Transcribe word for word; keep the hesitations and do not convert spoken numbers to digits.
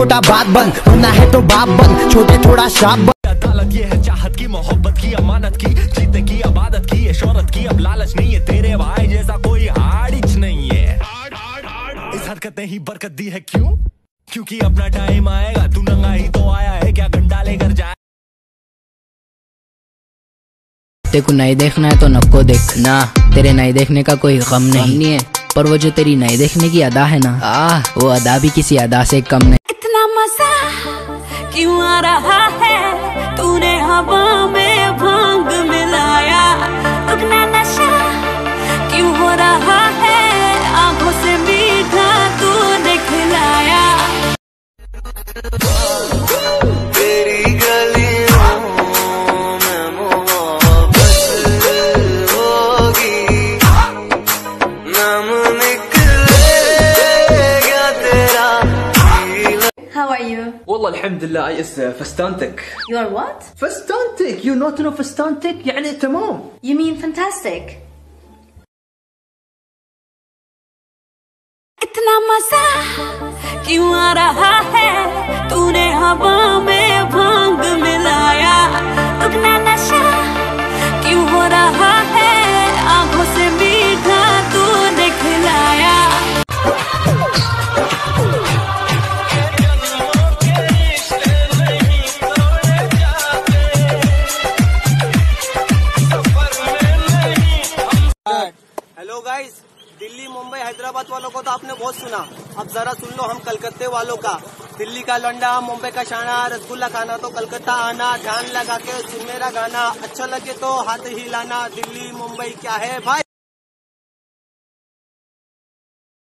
खोटा बात बन, बनना है तो बाप बन, छोटे थोड़ा शाप बन। अदालत ये है चाहत की, मोहब्बत की, अमानत की, जीत की, अबादत की, शोहरत की, अब लालच नहीं है तेरे भाई जैसा कोई आड़िच नहीं है। इस हरकत ने ही बरकत दी है, क्यों? क्योंकि अपना टाइम आएगा, तू नंगा ही तो आया है, क्या घंटा लेकर जाए। तेरे को नहीं देखना है तो नको देखना, तेरे नहीं देखने का कोई गम नहीं, नहीं है। पर वो जो तेरी नहीं देखने की अदा है ना, आ, वो अदा भी किसी अदा से कम नहीं। इतना मजा क्यों आ रहा है, तूने हवा में भांग मिलाया, उतना नशा क्यों हो रहा है, आंखों से मीठा तूने खिलाया। Alhamdulillah, I is uh, fastantic. You are what? Fastantic. You not know fastantic? يعني تمام. You mean fantastic. इतना मजा क्यों आ रहा है, तूने हवा में भांग मिलाया, उतना नशा क्यों हो रहा है, आंखों से मीठा तूने खिलाया। दिल्ली, मुंबई, हैदराबाद वालों को तो आपने बहुत सुना, अब जरा सुन लो हम कलकत्ते वालों का। दिल्ली का लौंडा, मुंबई का शाना, रसगुल्ला खाना तो कलकत्ता आना, ध्यान लगा के सुन मेरा गाना, अच्छा लगे तो हाथ हिलाना। दिल्ली मुंबई क्या है भाई।